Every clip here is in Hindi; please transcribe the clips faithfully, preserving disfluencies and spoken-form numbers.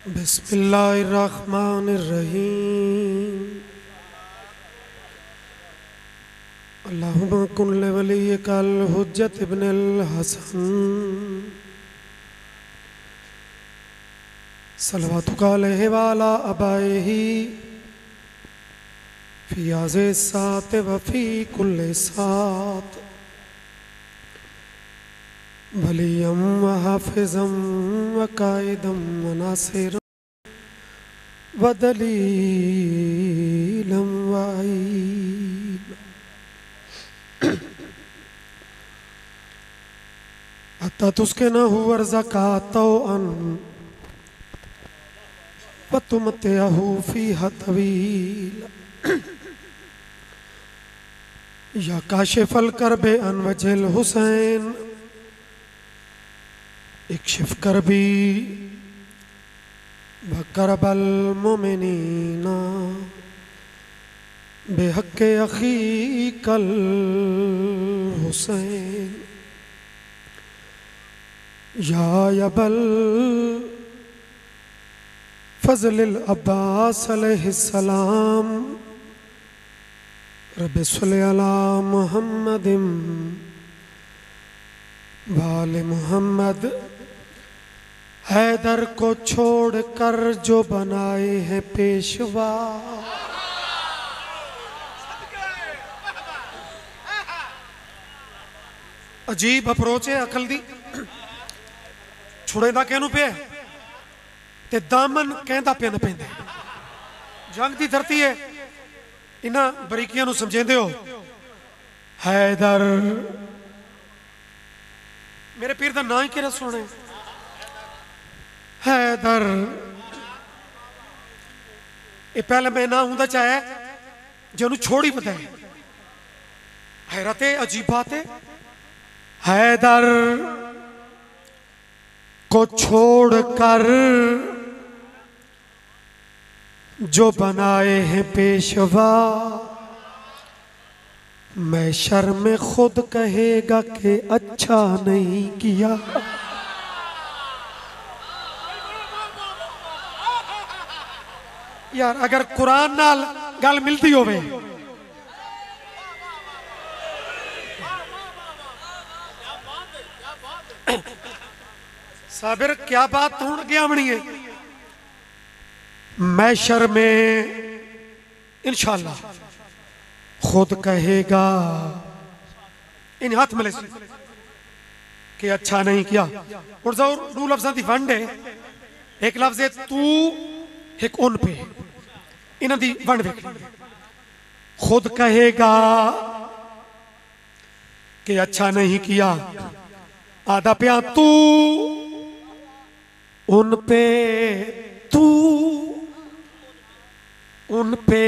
बिस्मिल्लाहिर्रहमानिर्रहीम अल्लाहुम्मा कुन लिवलिय्यिका अल-हुज्जत इब्निल हसन सलवातुका अलैहि व अला अबैहि फी हाज़े सात व फी कुल्ले सात वलियम व हाफिज़म व कायदम व नासिरम व दलीलम व अता तुस्के न हुआ ज़कात अन वतुमतहू फ़ीहा तवीला या काशिफ़ल कर्बे अन वजहल हुसैन इक्शिफ़ कर्बी व करबल मुमिनीना बेहक़्क़े अख़ीक़ल हुसैन या यबल फजलिल अब्बास अलैहिस्सलाम रब्बि सल्लि अला मुहम्मदिम वाले मुहम्मद। हैदर को छोड़ कर जो बनाए हैं पेशवा अजीब अप्रोच है अकल दी छुड़े ना कहनू पे ते दामन कहता पे न पेंदे जंग की धरती है इन्हां बरीकियां नूं समझेंदे हो। हैदर मेरे पीर दा नाम ही किहड़ा सुने हैदर ये पहले मैं ना हुंदा चाहे जिहनूं छोड़ी पता है हैरत अजीब बात है। हैदर को छोड़कर जो बनाए हैं पेशवा मैं शर्म खुद कहेगा कि अच्छा नहीं किया। यार अगर कुरान नाल गल मिलती हो साबिर क्या बात होने गया बनी है मैशर में इंशाल्लाह खुद कहेगा इन हाथ मिले कि अच्छा नहीं किया। और जरूर दो लफ्जा की वंड है एक लफ्ज है तू एक उन पे इन दी वंड खुद कहेगा कि अच्छा नहीं किया आधा प्या तू उन पे तू उन पे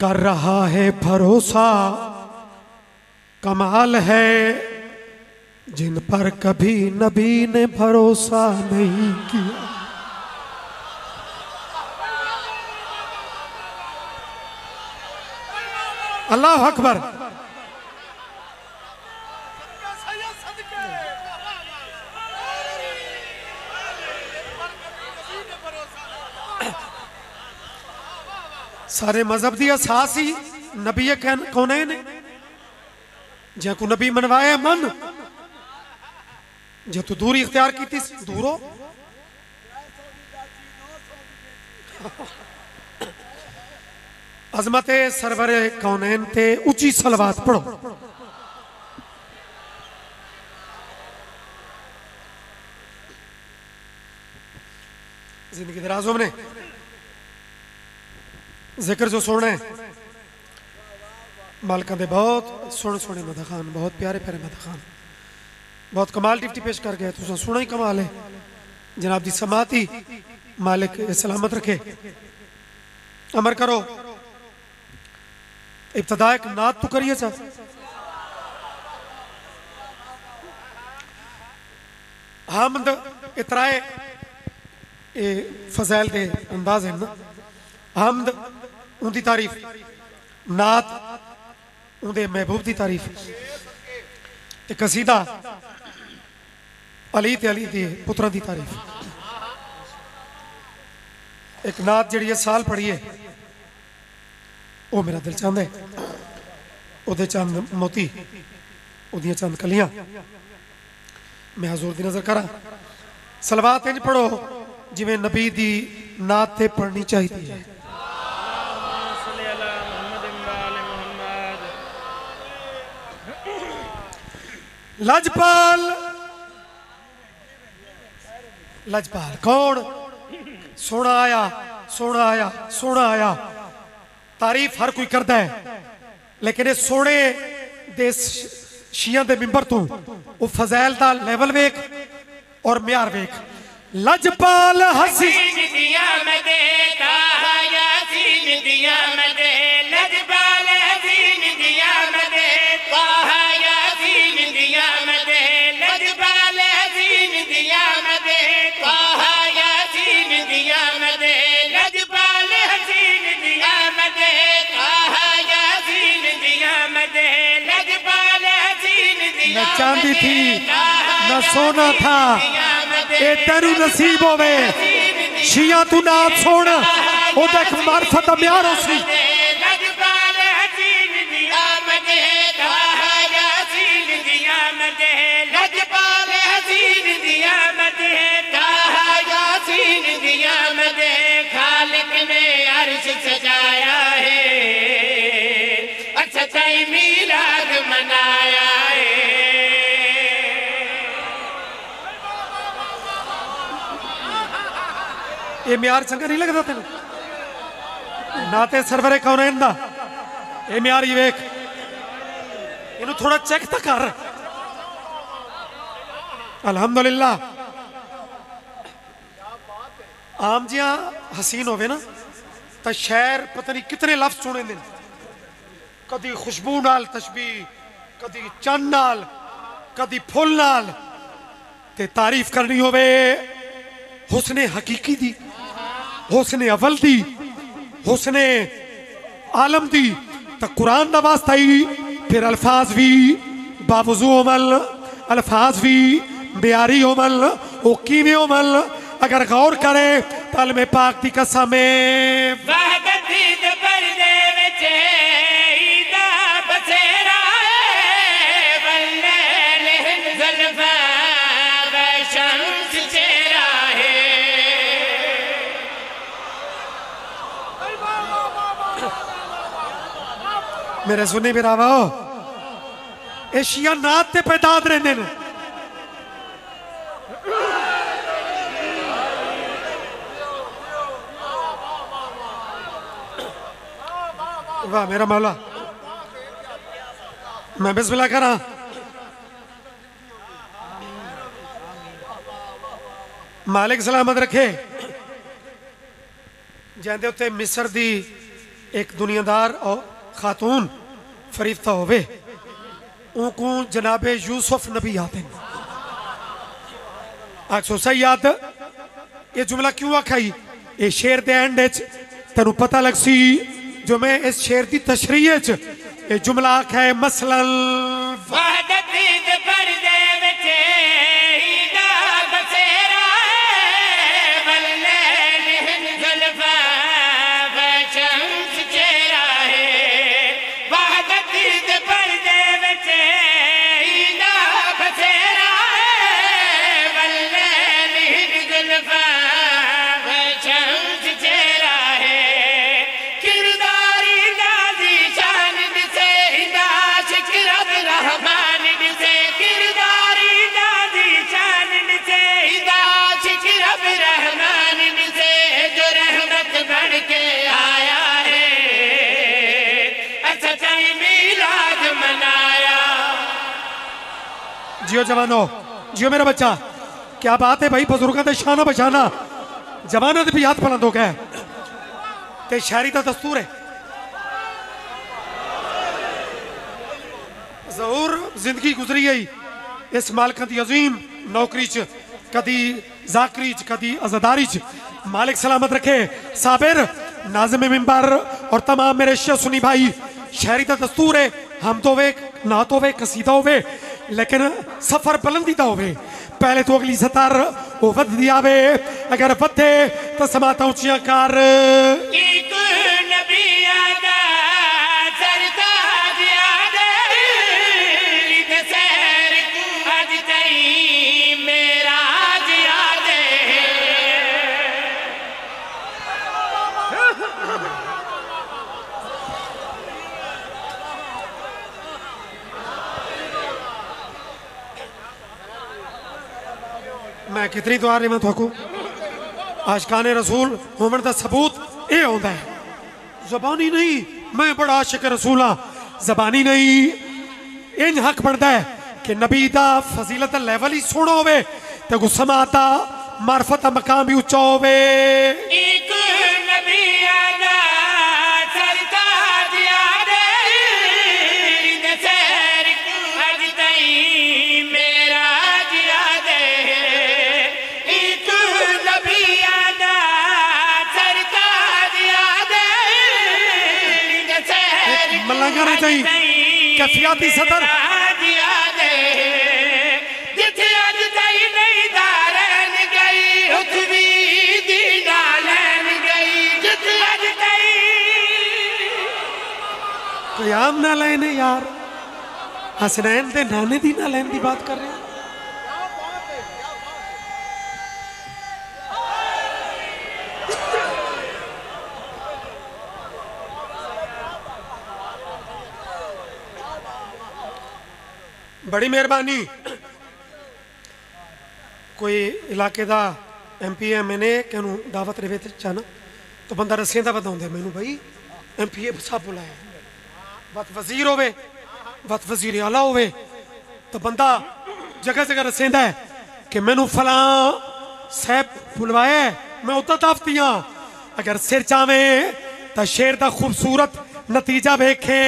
कर रहा है भरोसा कमाल है जिन पर कभी नबी ने भरोसा नहीं किया। अल्लाह अकबर सारे मजहब की असास ही नबी कौन है ने जे को नबी मनवाया मन जे तू दूरी इख्तियार की दूरो अजमत सरवर कौनैन ते उची सलवात पढ़ो जिंदगी दराजों ने जिक्र जो सोना है मालका दे बहुत सोने सोने मदा खान बहुत प्यारे प्यारे मदा खान बहुत कमाल डिप्टी पेश कर गए तुसा सोना ही कमाल है जनाब जी समाती मालिक सलामत रखे। अमर करो इब्तदा एक नात तो करिए सर हमद इतराए फजैल दे अंदाज है ना हमद उनकी तारीफ नात उनके महबूब की तारीफ ते कसीदा अली ते अली के पुत्रा की तारीफ एक नात जी साल पढ़िए वो मेरा दिल चाहता है, वो चंद मोती वो चंद कलियां मैं हजूर की नजर करा। सलवात इंज पढ़ो जिमें नबी की नात से पढ़नी चाहिए है। लजपाल लजपाल कौन? सोना आया सोना आया सोना आया, तारीफ हर कोई करता है, लेकिन इस सोने दे शिया दे मिंबर तो वो फजैल दा लेवल वेख और म्यार वेख। लजपाल हसीन दिया मैं देता यासीन दिया मैं दे, लजपाल हसीन दिया मैं देता यासीन दिया मैं दे, लजपाल हसीन दिया मैं देता यासीन दिया मैं दे, लजपाल हसीन दिया मैं देता यासीन दिया मैं दे, लजपाल हसीन दिया। न चांदी थी न सोना था ए तेरू नसीब होवे, शिया तू नात सुन ओदा एक मार्फत म्यार होसी। ये म्यार चंगा नहीं लगता तेन नाते सरवरे कौन है इनका? ये म्यार ये वेख, इनू थोड़ा चेक तो कर। अलहमदुलिल्लाह आम जिया हसीन होवे ना तो शहर पता नहीं कितने लफ्ज सुने दिन, कदी खुशबू नाल तशबी, कदी चंद नाल, कदी फुल नाल, ते तारीफ करनी होवे हुस्ने हकीकी दी, हुस्ने अवल दी, हुस्ने आलम दी, तो कुरान दा वास्ता ही फिर अल्फाज भी बावजू अमल, अल्फाज भी बेयारी अमल, वो किवें अमल अगर गौर करे पल में पाक दी कसम मेरे सुनी मेरा वाओ एशिया नात ते पैदाद रहने ने। वाह मेरा मौला, मैं बिस्मिल्लाह करा। मालिक सलामत रखे जैंदे उत्ते मिस्र दी एक दुनियादार और खातून फरीफता होवे, उनको जनाबे यूसुफ नबी आते हैं। आज सोचा याद ये जुमला क्यों आखाई? ये शेर दे एंड तेनू पता लग सी जो मैं इस शेर की तशरीह ये जुमला आखा है मसलन जियो जवानो जियो मेरा बच्चा, क्या बात है भाई बजुर्गों का शाना बशाना, जवानों से भी याद पलंद हो गया ते शायरी का दस्तूर है। जरूर जिंदगी गुजरी गई इस मालिक की अजीम नौकरी च, कदी जाकरी च, कदी आजादारी च। मालिक सलामत रखे साबिर नाज़िम मिंबर और तमाम मेरे शह सुनी भाई। शायरी का दस्तूर है हम तो वेख नात होवे कसीदा होवे लेकिन सफर बुलंदी दा होवे। पहले तो अगली सतर ओ वध दिया वे अगर वधे तो समाता ऊंचिया कर। एक नबी आदा जरदा दिया दे लिद सर को आज तई मेरा जिया दे। मैं कितनी दुआ रही मैं थकू आशकाने रसूल होमन का सबूत ये आता है। जबानी नहीं मैं बड़ा आशिक रसूल हाँ, जबानी नहीं इन हक बनता है कि नबी का फजीलत का लेवल ही सोना होवे तो गुस्सा आता मार्फत का मकाम भी उच्चा होवे। मलंगना चाहिए कैफियती सदर कयाम ना लेने यार हसनैन ते नाने दी ना लेने की बात कर रहे हैं। बड़ी मेहरबानी कोई इलाके का M P M N A कहू दावत रवे चाहना तो बंदा रस्सियां का बता मैनू भाई एम पी ए सब बुलाया बत वजीर होवे बत वजीर आला होवे तो बंदा जगह जगह रस्सियां है कि मैनू फलां साहब बुलवाया मैं उदा दावती हाँ। अगर सिर चावे तो शेर का खूबसूरत नतीजा वेखे।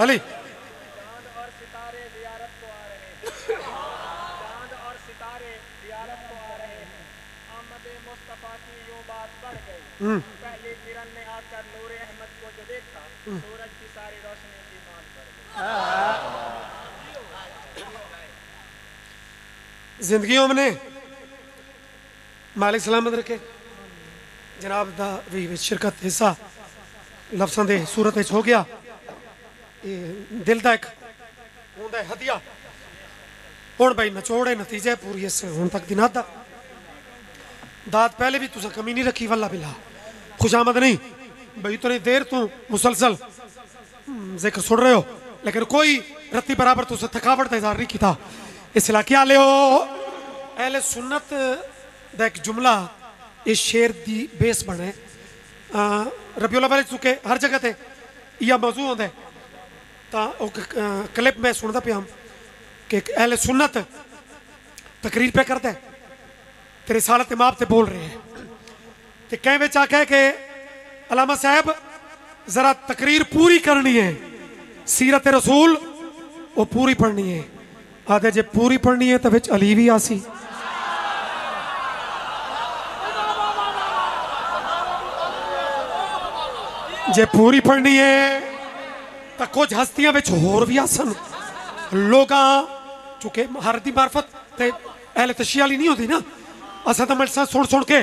अली जिंदगियों में मालिक सलामत रखे। जनाब दा भी शिरकत हिस्सा लफ्ज़ां दे सूरत विच हो गया। दिल का एक होंदा हदिया हुण भाई नचोड़े नतीजे पूरी इस हुण तक दिन दा दाद पहले भी तुसा कमी नहीं रखी वल्ला बिल्ला खुशामद नहीं भाई इतनी देर तू मुसलसल जिक्र सुन रहे हो लेकिन कोई रत्ती बराबर तुसे थकावट का इजहार नहीं किया। इस इलाके आले हो अहले सुन्नत दा एक जुमला इस शेर की बेस बने रबियोला वाले चुके हर जगह पर यह मौजू होता है। क्लिप मैं सुनता पिया कि अहले सुन्नत तकरीर पे करता है तेरे साल तिमाब से बोल रहे हैं तो कह बच्च आख्या कि अलामा साहब जरा तकरीर पूरी करनी है सीरत रसूल वो पूरी पढ़नी है। आदे जे पूरी पढ़नी है तो बिच अली भी आसी जे पूरी पढ़नी है तो कुछ हस्तियां बिच होर भी आसन लोग चूंकि महारत की मार्फत ते अहल तशी वाली नहीं होती ना असा तो मजलिसां सुन सुन के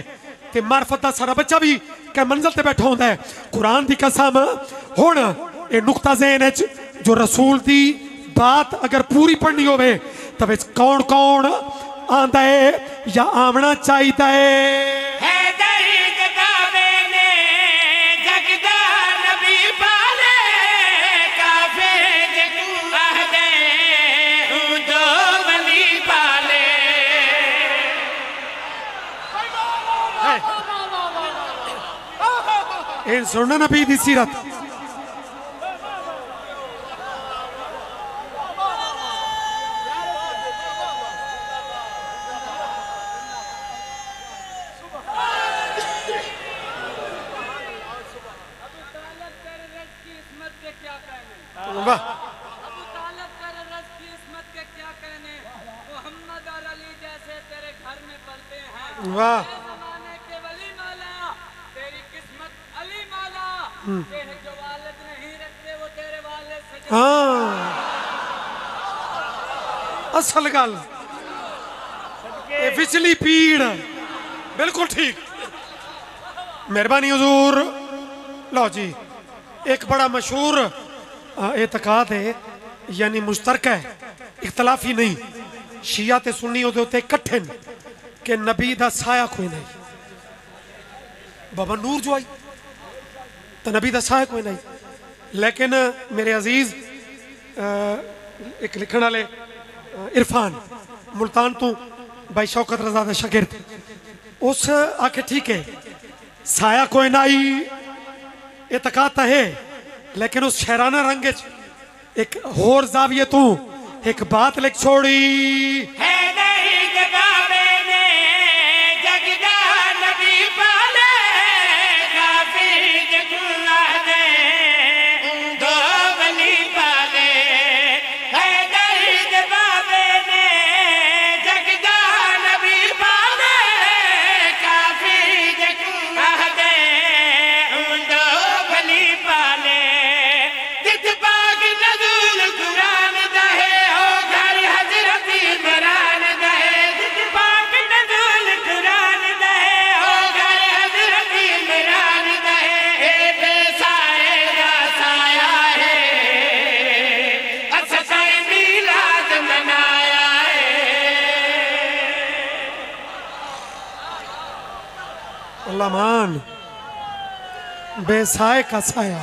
ते मार्फत का सारा बच्चा भी क्या मंजिल पर बैठा होता है। कुरान की कसम हुण ये नुकता ज़हन च जो रसूल की बात अगर पूरी पढ़नी होवे तो बिच कौन कौन आंदा है या आवना चाहिए है। फिर सुनना नबी दी सीरत। असल गल पिछली पीड़ बिल्कुल ठीक। मेहरबानी हुजूर। लो जी, एक बड़ा मशहूर एतकाद है, यानी मुश्तरक है, इख्तलाफी नहीं। शिया ते सुन्नी उहदे उत्ते इकट्ठे न कि नबी दा साया कोई नहीं। बाबा नूर जो आई तो नबी दा साया कोई नहीं। लेकिन मेरे अजीज एक लिखण वाले इरफान मुल्तान तू भाई शौकत रजा दा शागिर्द, उस आखे ठीक है साया कोई नाई एतकाद है, लेकिन उस शहराना रंग एक होर जाविये तू एक बात लिख छोड़ी है। मान बेसाए का साया।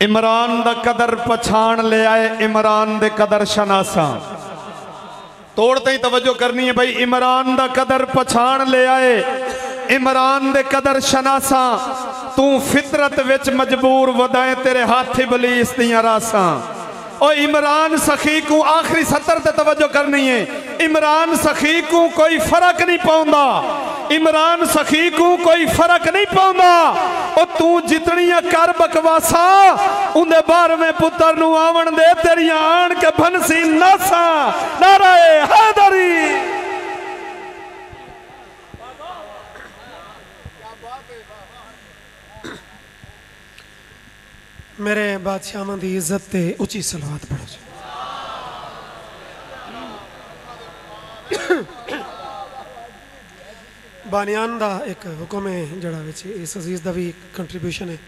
इमरान दा कदर पछाण ले आए, इमरान दे कदर शनासा। तोड़ते ही तवज्जो करनी है भाई। इमरान दा कदर पछाण ले आए, इमरान दे कदर शनासा। तू फितरत विच मजबूर वदाए तेरे हाथ इबलीस दियां रासा। और इमरान सखी को आखिरी सतर ते तवज्जो करनी है। इमरान सखी को कोई फर्क नहीं पाउंदा, इमरान सखी को कोई फर्क नहीं पाउंदा। और तू जितनियां कर बकवासा उन्दे बारहवें पुत्र नू आवन दे, तेरियां आन के भनसी नासा। नारा हैदरी। मेरे बादशाह दी इज्जत ते उची सलावत पढ़ो। बानियान दा एक हुक्म है जड़ा विच इस अजीज दा भी कंट्रीब्यूशन है।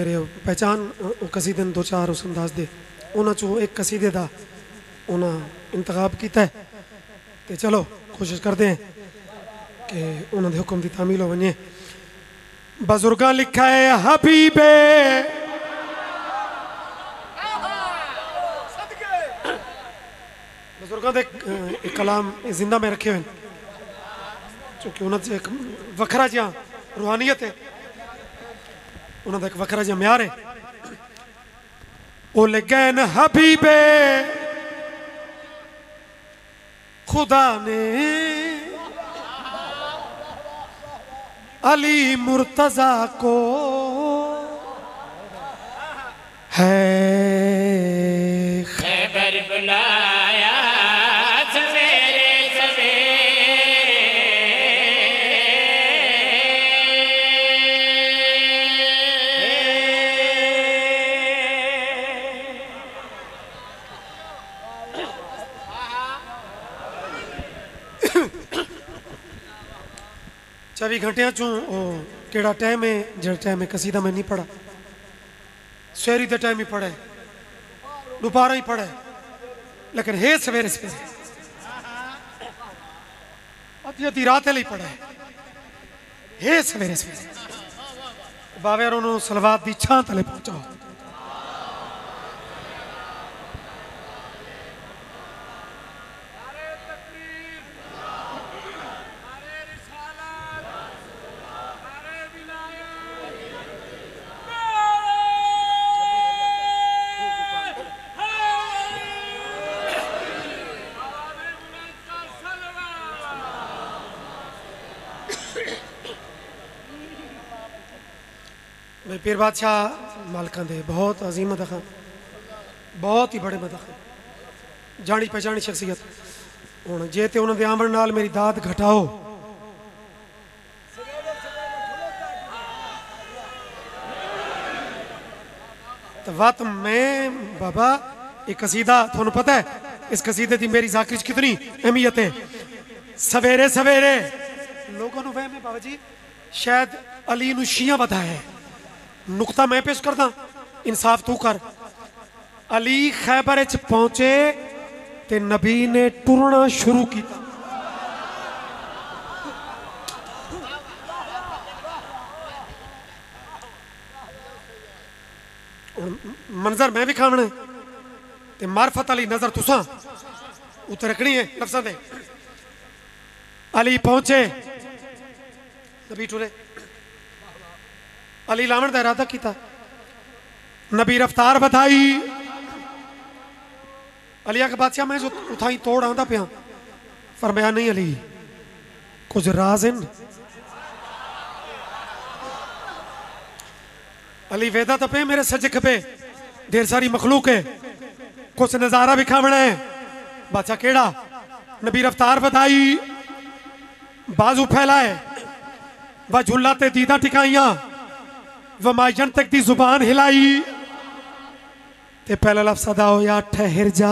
मेरे पहचान कसीदे दो चार उस अंदाज दे, उन्हां चों एक कसीदे दा उन्हां इंतखाब कीता है। ते चलो कोशिश करते हैं कि उन्हां दे हुक्म दी तामील हो वञे। बुजुर्गा लिखा है हबीबे बुजुर्गों के कलाम जिंदा में रखे हुए, चूंकि उन्होंने एक वखरा जहा रूहानियत है, उन्होंने एक वखरा जहा म्यार है। ओले गैन हबीबे खुदा ने अली मुर्तजा को है खैबर बुलाया। सवेरे सवेरे चौबीस घंटिया चू केड़ा टाइम है, जो टाइम है कसीदा में नहीं पढ़ा, सवेरी के टाइम ही पढ़ा है, दोपहर ही पढ़ा है, लेकिन है सवेरे सवेरे अति अति रात ही पढ़ा है, है सवेरे सवेरे। बाबे उन्होंने सलवात की छां तले पहुंचाओ। मैं पीर बादशाह मालका दे बहुत अजीम मदखन, बहुत ही बड़े मदखन, जानी पहचानी शख्सियत। हूँ जे तो उन्होंने आमण नाल मेरी दाद घटाओ, तो वत मैं बाबा एक कसीदा, थोनू पता है इस कसीदे की मेरी जाकिर कितनी अहमियत है। सवेरे सवेरे लोगों को वह में बाबा जी शायद अली नुशिया बता है, नुकता मैं पेश करता, इंसाफ तू कर। अली खैबर च पहुंचे ते नबी ने टुरना शुरू किया। मंजर मैं भी खाने ते मार्फत अली नजर तुसा उत रखनी है। लफ्ज़ां दे अली पहुंचे नबी टुरे, अली लावण का इरादा किया, नबी रफ्तार बताई। अली के बादशाह मैं जो उठाई तोड़ आंदा पिया, फरमाया नहीं अली कुछ राज इन। अली वेदा तो पे मेरे सज खपे, ढेर सारी मखलूक है, कुछ नजारा भी खावना है, बादशाह केड़ा। नबी रफ्तार बताई, बाजू फैलाए, वह झुला ते दीदा टिकाइया, वह मायन तक दी जुबान हिलाई, ते पहला लफ्ज़ अदा हो या ठहर जा।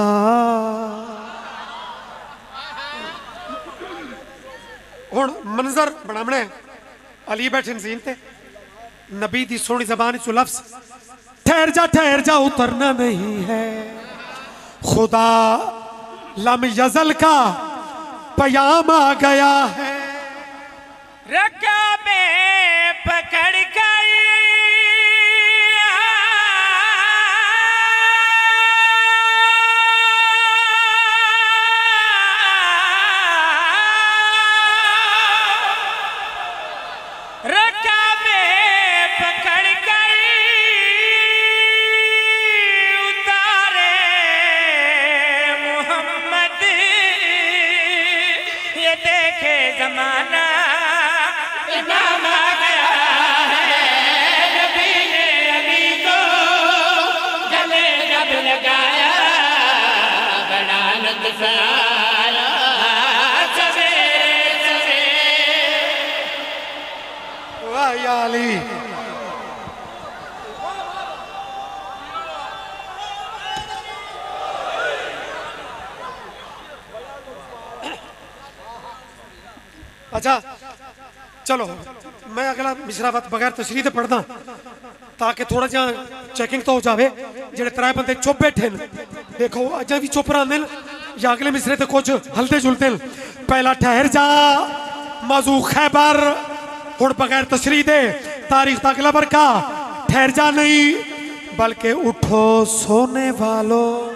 हुण मंजर बनावना है, अली बैठे नज़ीन ते नबी दी सोहनी जबान चो लफ्ज़ ठहर जा। ठहर जा उतरना नहीं है, खुदा लम यजल का पयाम आ गया है। रकाबे पकड़ कर रकाबे पकड़ कर उतारे मोहम्मद, ये देखे जमाना अली। अच्छा चलो मैं अगला मिश्रावत बगैर तशरीह तो पढ़दा, ताकि थोड़ा जहा चेकिंग तो हो जाए। जेडे त्रै बंदे चुप बैठे देखो, अजा भी चुप रहा, या अगले मिसरे तो कुछ हलते जुलते। पहला ठहर जा, मौजू खैबर, हुण बगैर तशरीह दे तारीख तक लबर का। ठहर जा नहीं बल्कि उठो सोने वालों,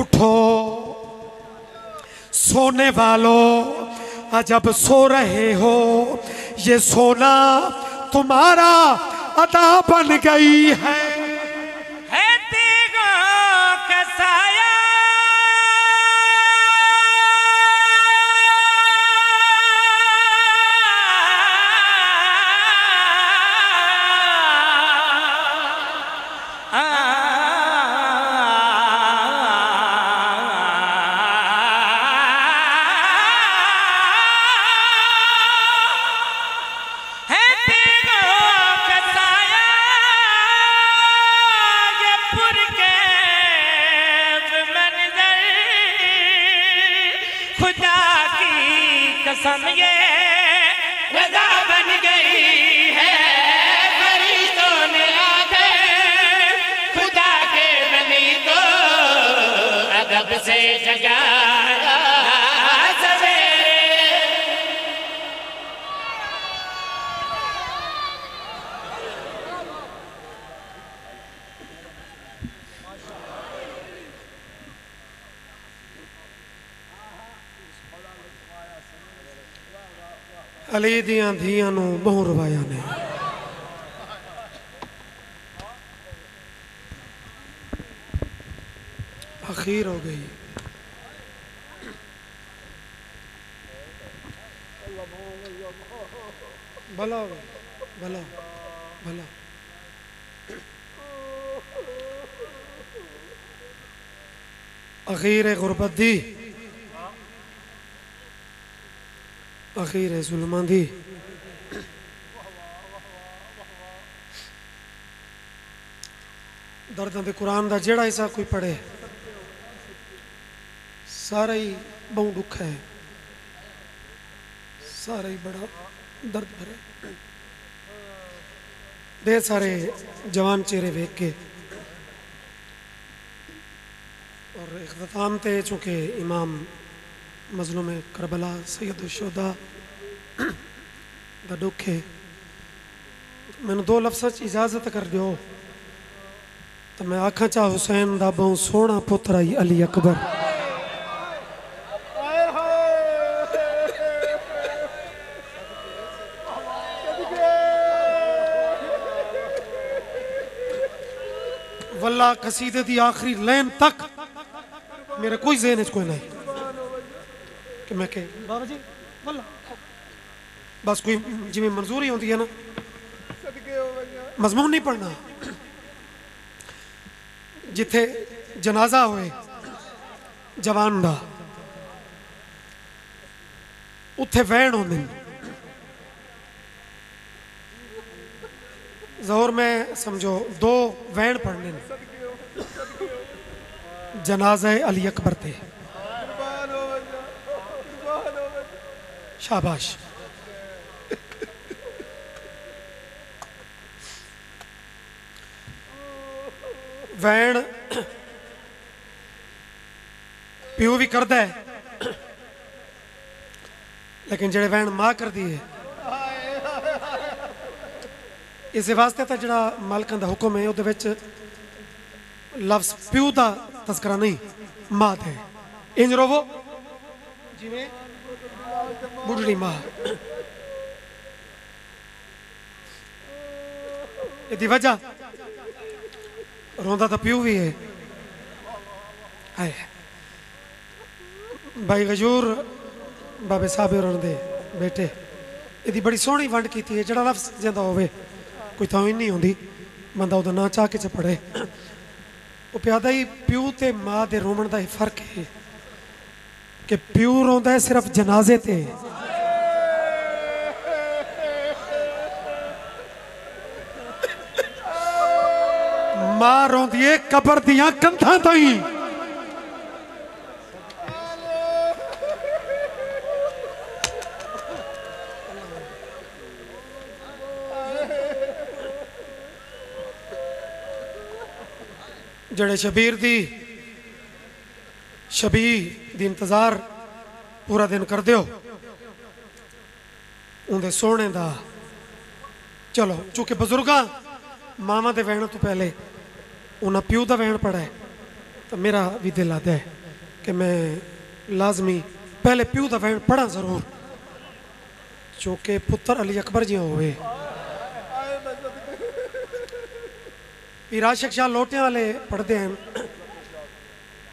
उठो सोने वालों, अजब सो रहे हो, ये सोना तुम्हारा अदा बन गई है। अली दिया धिया बहु रवाया ने। अखीर हो गई। भला होगा, भला भला अखीर गुरबत दी, अखीर जुल्मा दी, दर्दां दे कुरान दा जेड़ा हिस्सा कोई पढ़े सारा ही बहुत दुख है, सारा ही बड़ा दर्द भरे। ढेर सारे जवान चेहरे देख के और इख्तिताम थे, चूँकि इमाम मजलूम करबला सैयद शोदा दा दुख है। मैंने दो लफ्ज़ इजाजत कर दो तो मैं आखा चा हुसैन दा बहुत सोहना पुत्र आई अली अकबर। वल्ला कसीदे दी आखिरी लाइन तक मेरे कोई ज़हन कोई नहीं कि मैं के बाबा जी वल्ला बस कोई जिमें मंजूरी होती है ना मजमून नहीं पढ़ना। जिथे जनाजा होए जवान दा उथे वैन होंदे। ज़ोर में समझो दो वैन पढ़ने जनाजे अली अकबर थे। शाबाश। वैन प्यो भी करता है लेकिन जेड़े वैन मां कर दी है इस वास्ते तो जरा मालकां दा हुक्म है उहदे विच लफ्ज़ प्यो का तस्करा नहीं मां है। इंज रोवो जिवें बुढ़ड़ी मां। इहदी वजह रोंदा तो प्यो भी है। भाई गजूर बाबे साहब और बेटे यदि बड़ी सोहनी वंड की है। जड़ा लफ्ज़ जिंदा होवे कोई थां ही नहीं होंदी, बंदा उहदा ना चाह के च पढ़े। वो प्यादा ही प्यो ते माँ के रोवण का ही फर्क है कि प्यो रोंदा है सिर्फ जनाजे ते, मां रोंदी है कबर दियां कंधां ताईं। जड़े शबीर दी शबी दी इंतजार पूरा दिन कर दियो उंदे सोने दा। चलो चूंकि बजुर्गा मामा दे वहण तो पहले उन्हें प्यो का वहण पड़ा है तो मेरा भी दिल आता है कि मैं लाजमी पहले प्यो का वहण पढ़ा जरूर, चूँकि पुत्र अली अकबर जी हो। राशक शाह लोटियां वाले पढ़ते हैं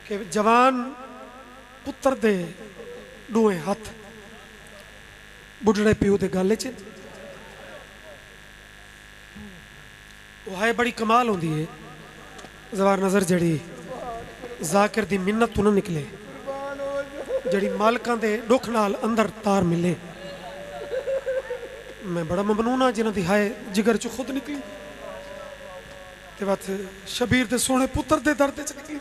कि जवान पुत्र दे दुए हथ बुढ़े प्यो के गल च बड़ी कमाल होती है। जवार नज़र जड़ी जाकिर दी मिन्नत तो न निकले, जड़ी मालकां दे दुख नाल अंदर तार मिले। मैं बड़ा ममनून हाँ जिन्हां दी हाय जिगर चो खुद निकली ते बात शबीर दे सोहणे पुत्र दे दर्द च निकली।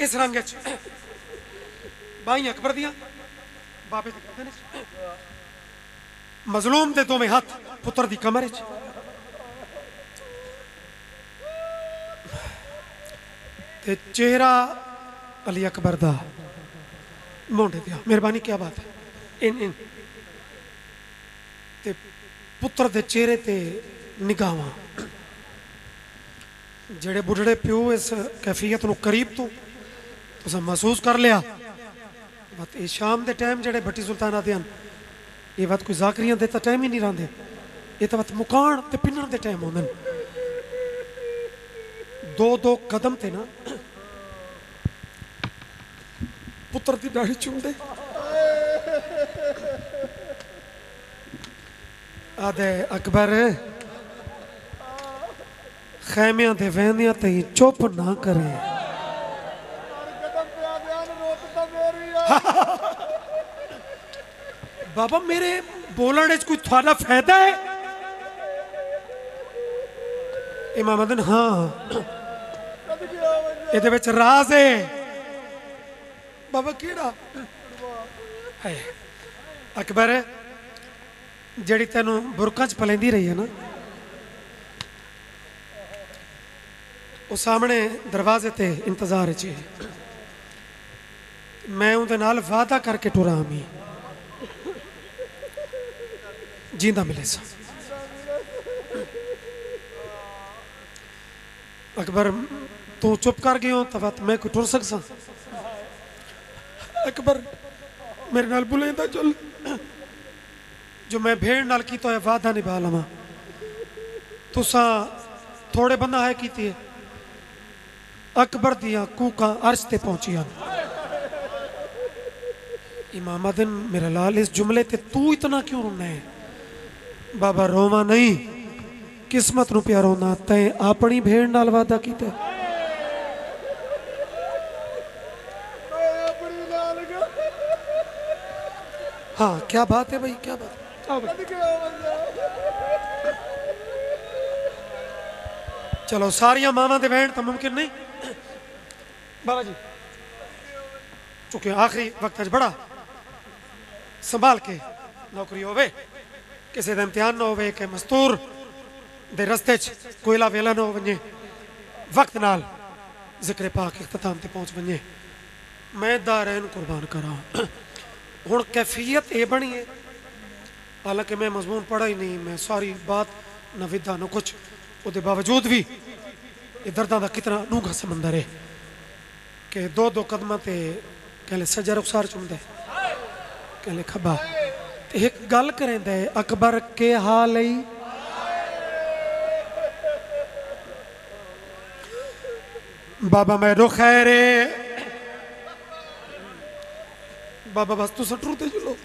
इस रंग बाहियां अकबर दियां बाबे दे कंधे मजलूम दे दोवें हथ पुत्र दी कमर च। चेहरा अली अकबर दा मोंडे दिया। मेहरबानी क्या बात है इन इन ते पुत्र दे चेहरे ते निगाहां जेड़े बुढ़ड़े प्यो इस कैफियत नूं करीब तो तुसीं महसूस कर लिया। बस ये शाम दे टाइम जेड़े भट्टी सुल्तान आते हैं ये बात कोई जाकरियां दे टाइम ही नहीं रहिंदे, ये तो बात मुकाण ते पिन्नण दे टाइम होंदे। दो दो कदम थे ना पुत्र दी दाढ़ी चूमदे आदे अकबर खैमिया ते वहनिया ते चुप ना करे। बाबा मेरे बोलने कोई थोड़ा फायदा है? इमाम अदन हाँ ये बेच राज है बाबा कीड़ा है। अकबर जड़ी तेन बुरका च पलेंदी रही है ना, वो सामने दरवाजे ते इंतजार च मैं उनके नाल वादा करके टुरा मी जींदा मिले सा। अकबर तू चुप कर गयो तो मैं कोई टुर सकसा? अकबर मेरे नाल बुलेंदा चल जो मैं भेड़ नाल की तो है वादा निभा लवा। तुसा थोड़े बंदा है की थी। अकबर दिया कूका अर्श ते पहुंचिया। इमाम अदन मेरा लाल इस जुमले ते तू इतना क्यों रोना है? बाबा रोवा नहीं, किस्मत नु प्यारो ना तय अपनी भेड़ नाल वादा कीता। हाँ क्या बात है भाई, क्या बात है? चलो सारिया मामा दे बहन तो मुमकिन नहीं। बाबा जी चूंकि आखिरी वक्त बड़ा संभाल के नौकरी होवे, किसी का इम्तिहान ना होवे के मजदूर दे रस्ते कोयला वेला ना हो वने, वक्त नाल जिक्र पाक इख्तिताम ते पहुंच वने। मैं दारैन कुर्बान करा। हुण कैफियत ये बनी है, हालांकि मैं मजमून पढ़ा ही नहीं, मैं सारी बात न विदा न कुछ, उसके बावजूद भी ये दर्दा का कितना डूंगा समंदर है कि दो दो कदम ते कहले सजा रुखसार चुमदे कहले खबा। एक गल करें दे अकबर के हाल ही बाबा मैं रुख है रे बाबा बस तू सटरूते चलो।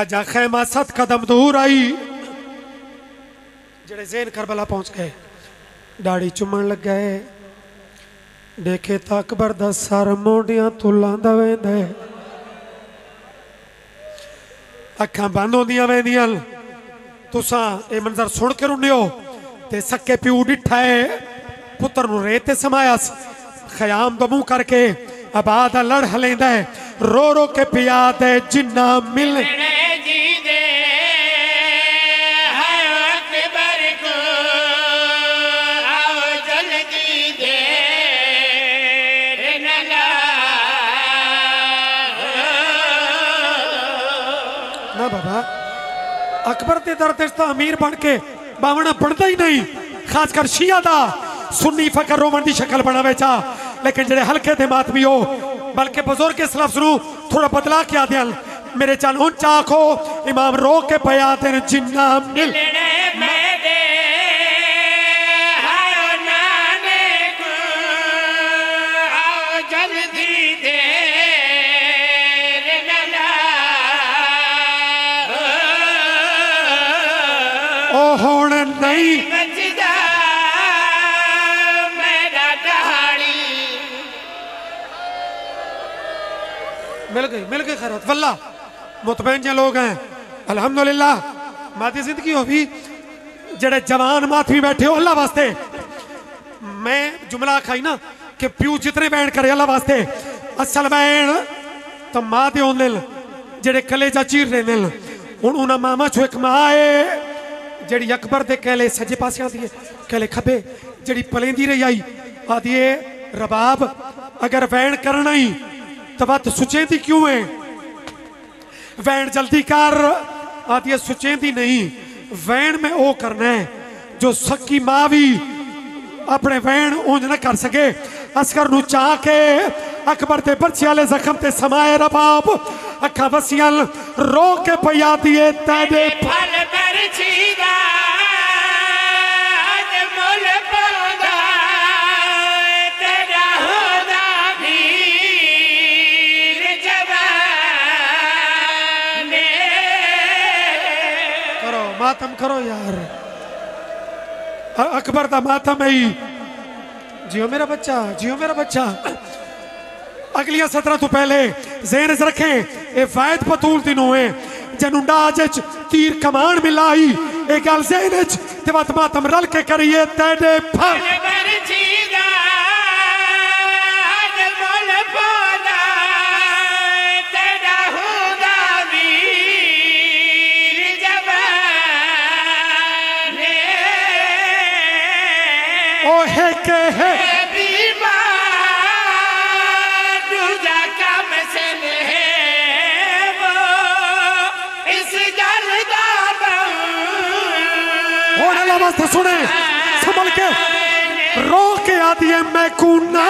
अजा खैमा सत कदम दूर आई जड़े ज़ैन करबला पहुंच गए, दाढ़ी चुमन लग गए, देखे तो अकबर दा सर मोडिया तो लांदा वेंदा है, अखा बंद होंदियां वेंदियां। तुसा ये मंजर सुन के रुने हो ते सके प्यू डिठा है पुत्र नूं रेत ते समाया खयाम दो मुंह करके आबाद लड़ हलेंदा है रो रो के प्याद है जिन्ना मिले ना बाबा। अकबर के दर ते अमीर बन के बावना पढ़ता ही नहीं, खासकर शिया दा सुन्नी फकर रोमन की शक्ल बनावे चा, लेकिन जेडे हल्के दे मातमी हो बल्कि बुजुर्ग इस लफ्ज नूं थोड़ा बदला के आदि मेरे चल उन चाखो इमाम रो के पया तेरे जिन्ना मिल मिल गई मिल गई खैरत वल्ला मुतमैन जो लोग हैं अल्हम्दुलिल्लाह मादी जिंदगी हो भी जड़े जवान माथी बैठे हो अल्लाह वास्ते। मैं जुमला खाई ना कि प्यू जितने बैन करे अल्लाह वास्ते असल बैन तो माँ दे होने जेडे कलेजा चीर रहे हूँ उन्होंने मामा चो एक माँ है जड़ी अकबर दे कहले सजे पासे आती है कहले खबे जड़ी पलेंदी रही आई आदि रबाब अगर बैन करना ही तो सुचेंदी क्यों है वैन जल्दी कर आती सुचेंदी नहीं वैन में वो करना है जो सक्की माँ भी अपने वैन ऊंज न कर सके। अस्कर नू चाह के अकबर ते बच्चे वाले जख्म ते समाए रबाब अखा बसियां रो के पिया दिए तेरे मातम करो यार, अकबर दा मातम है ही। जियो मेरा बच्चा, जियो मेरा बच्चा। अगलियां सत्रह तो पहले जेहन च रखें ए फायद बतूल दिनों है जनुंडा अज तीर कमान मिलाई ए गल जेहन च ते बात मातम रल के करिए तेरे फर सुने संभल के रो के आती है मैं कूना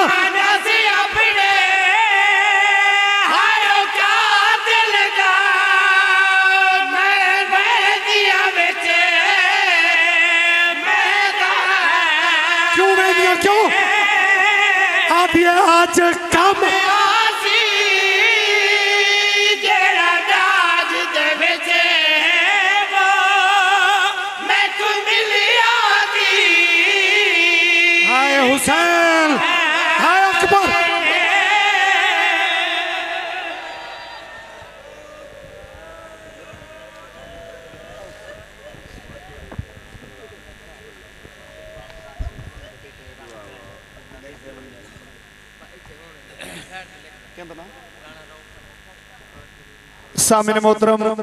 क्यों मैं दिया क्यों आती है आज कम हुसैन है अकबर। सामने मोहतरम।